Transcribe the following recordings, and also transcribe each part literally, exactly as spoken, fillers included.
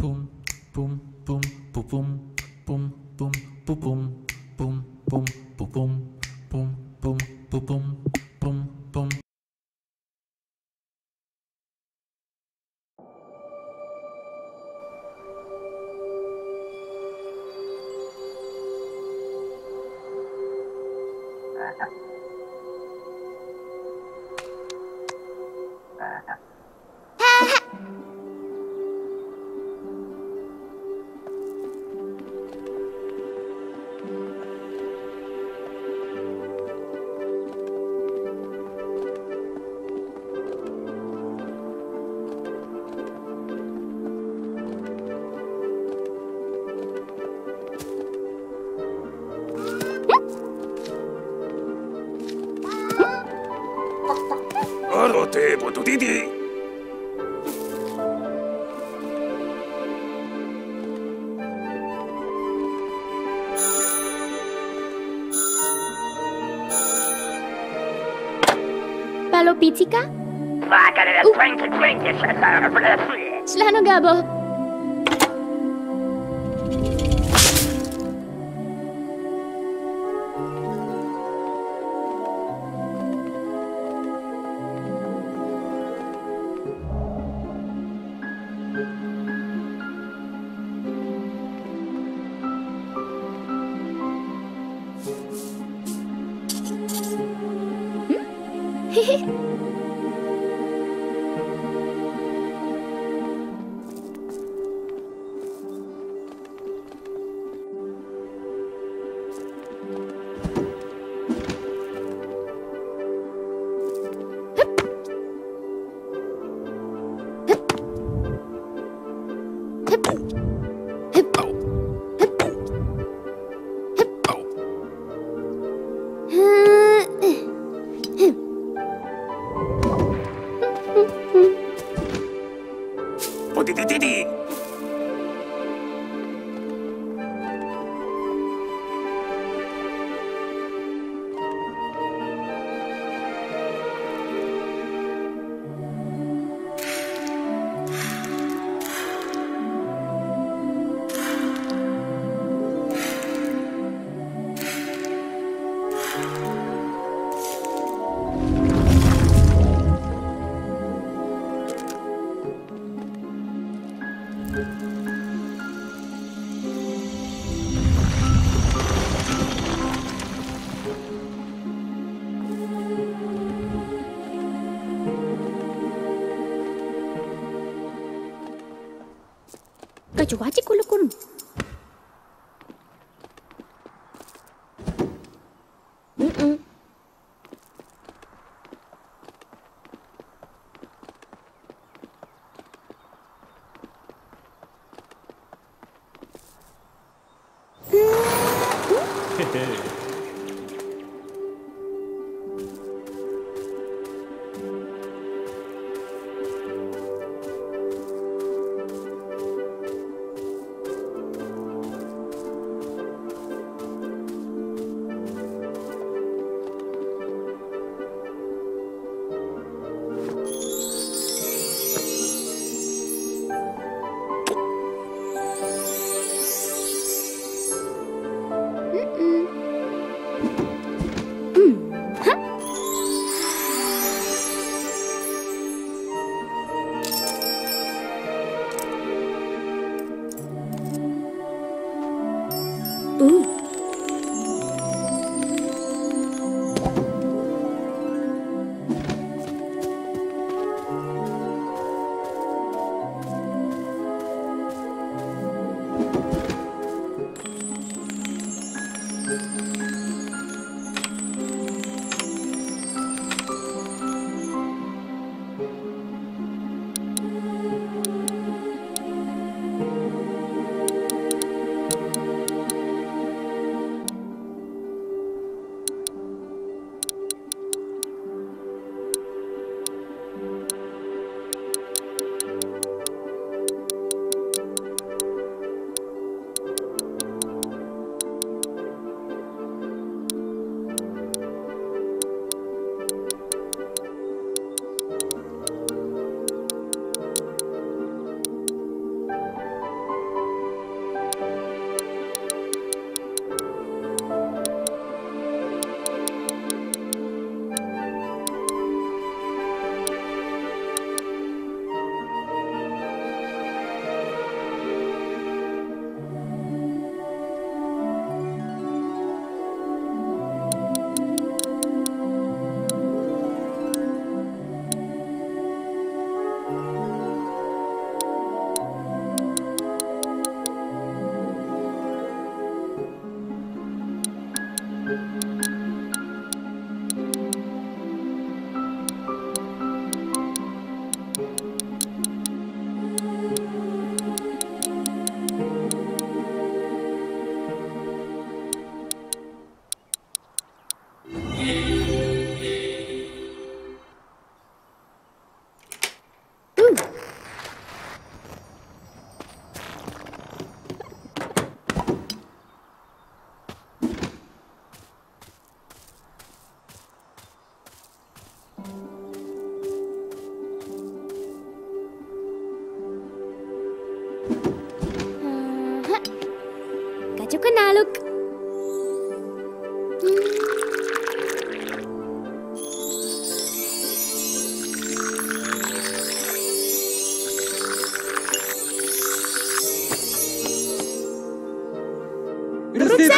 boom, boom, boom, boom, boom, boom, boom, boom, boom, boom, boom, boom, boom, boom, boom, boom. Pizzica? Uh. Šláno, Gabo. Kau cuaci kulukun. Mm-mm.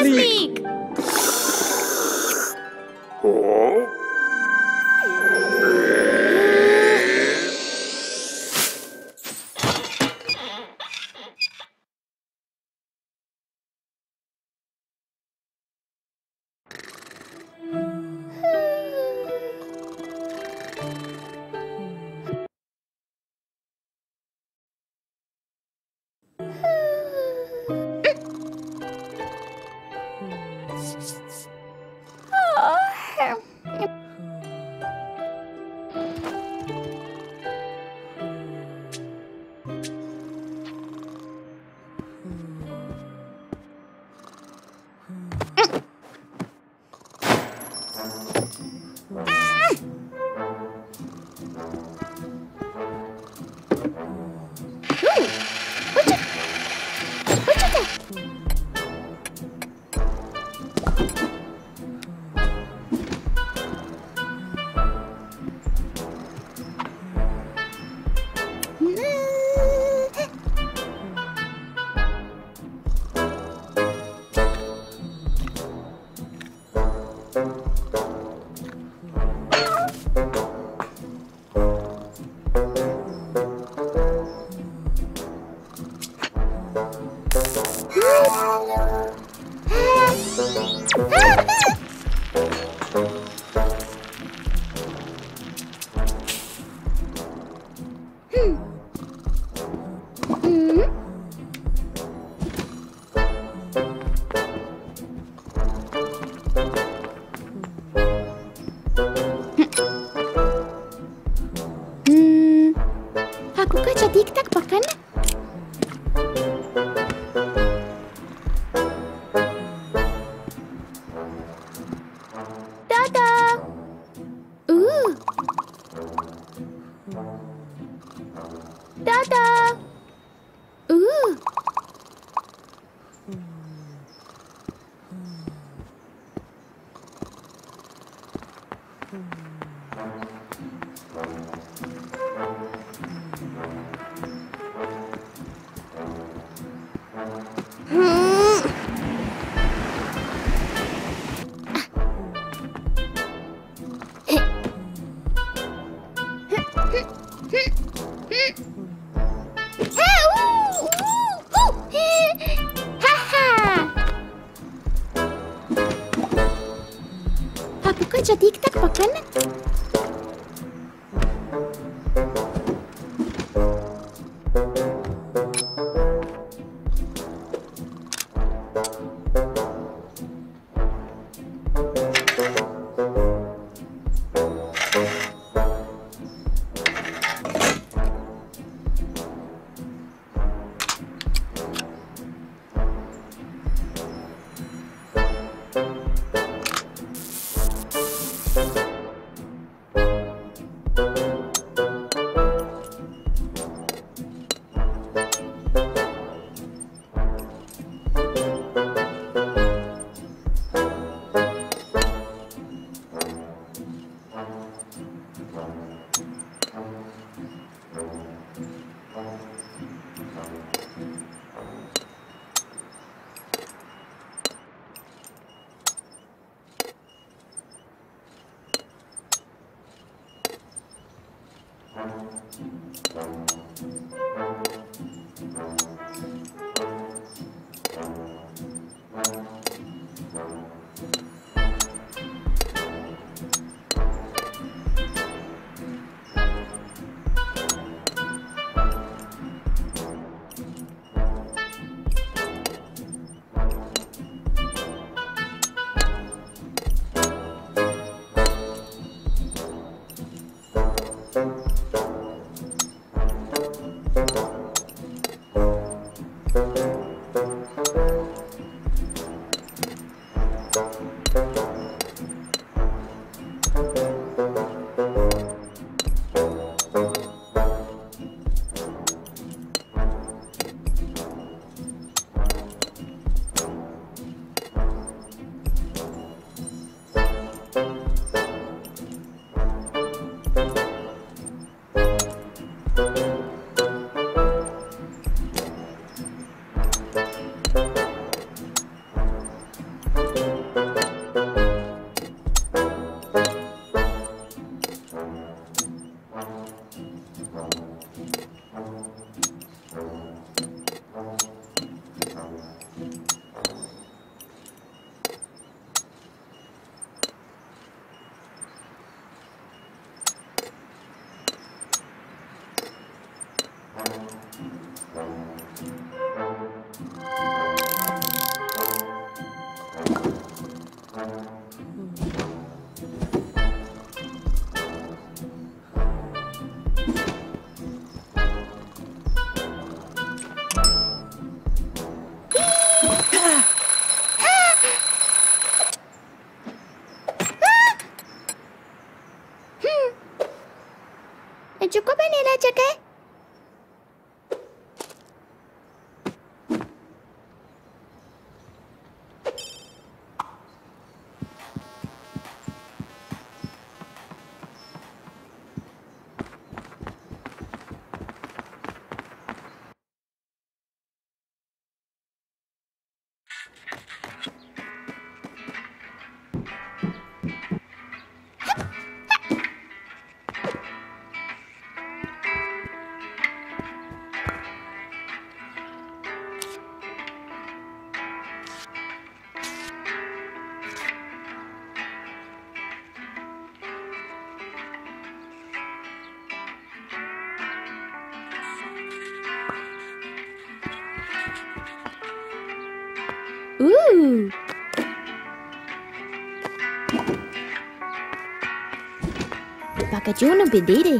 Asleek! चुको पे नीला चके Ooh. Bakit yun ang bidiri?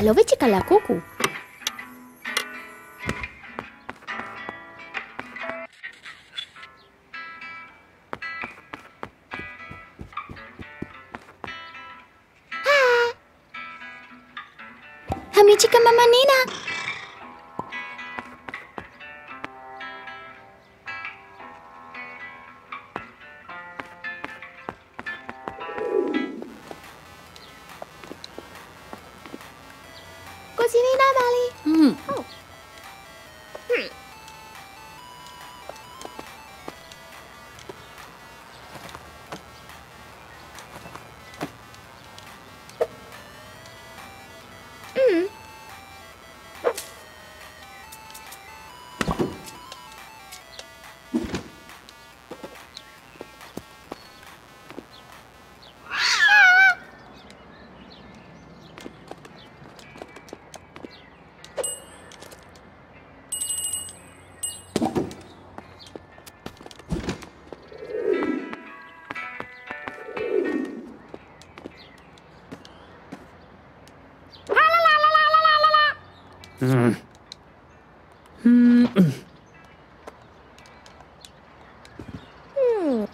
Alawi chikala kuku. Hi. Hami chika mama Nina. Mm. Mm-mm. Mm. Mm.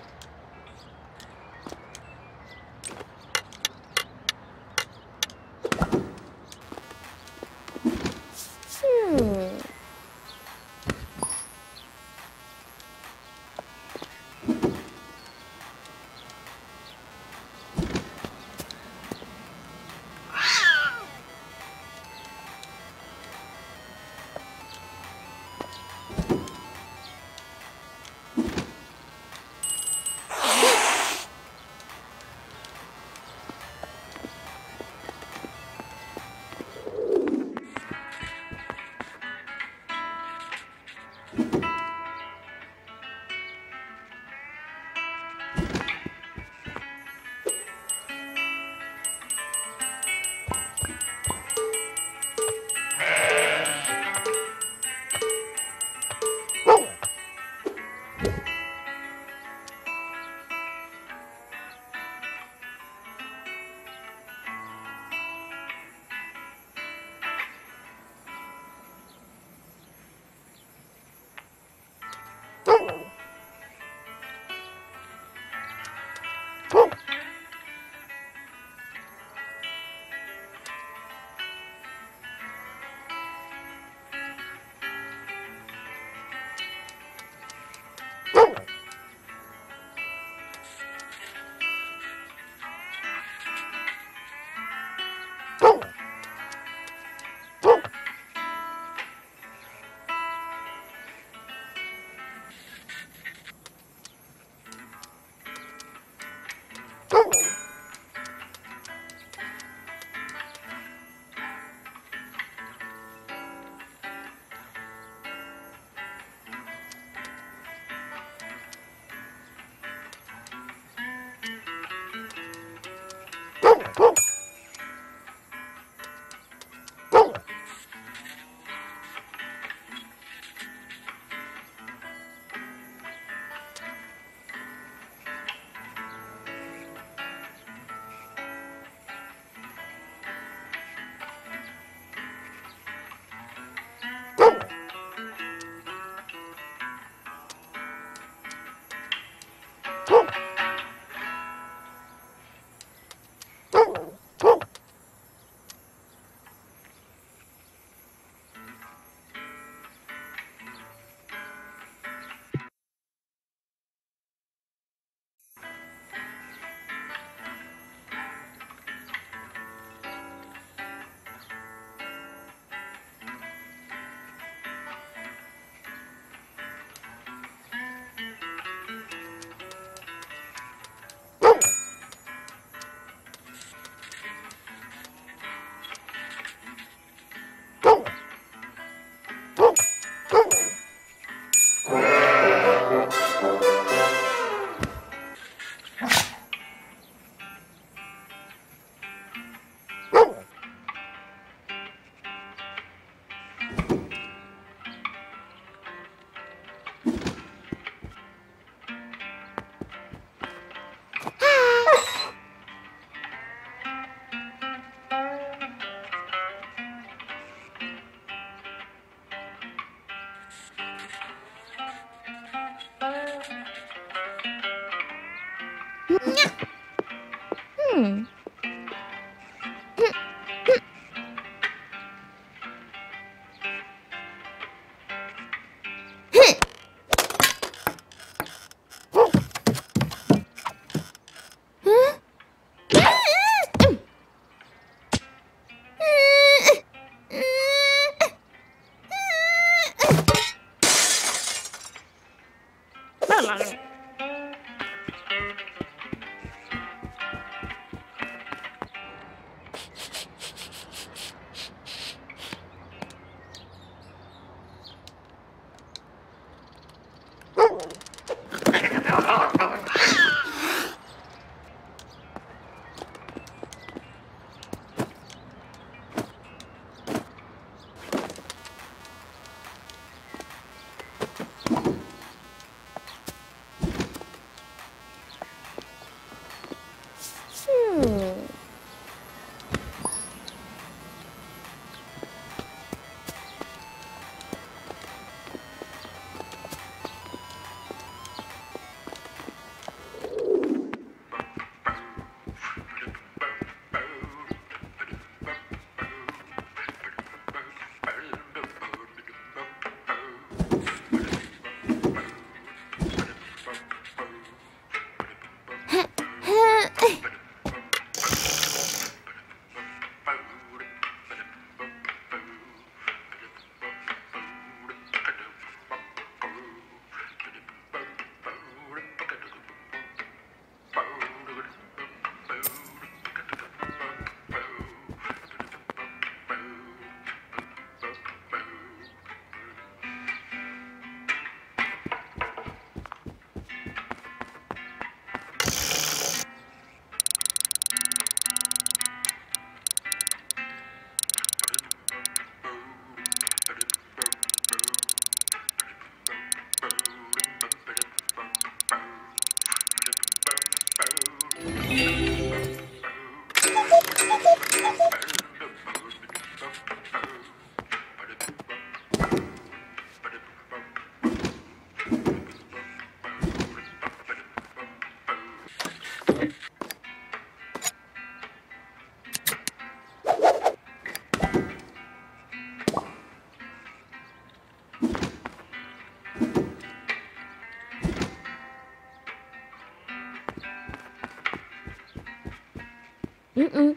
Mm-mm.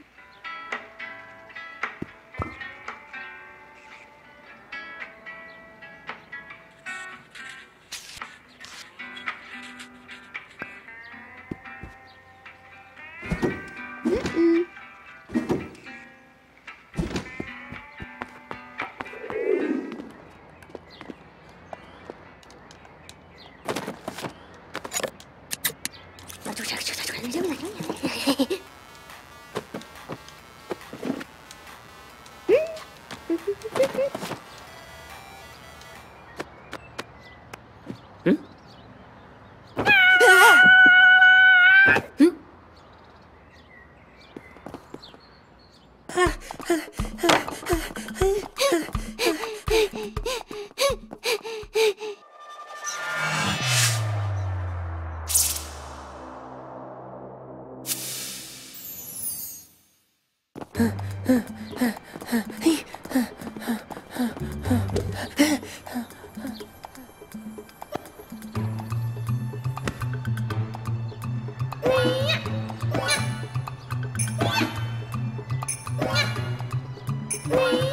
Mm-mm. Wee!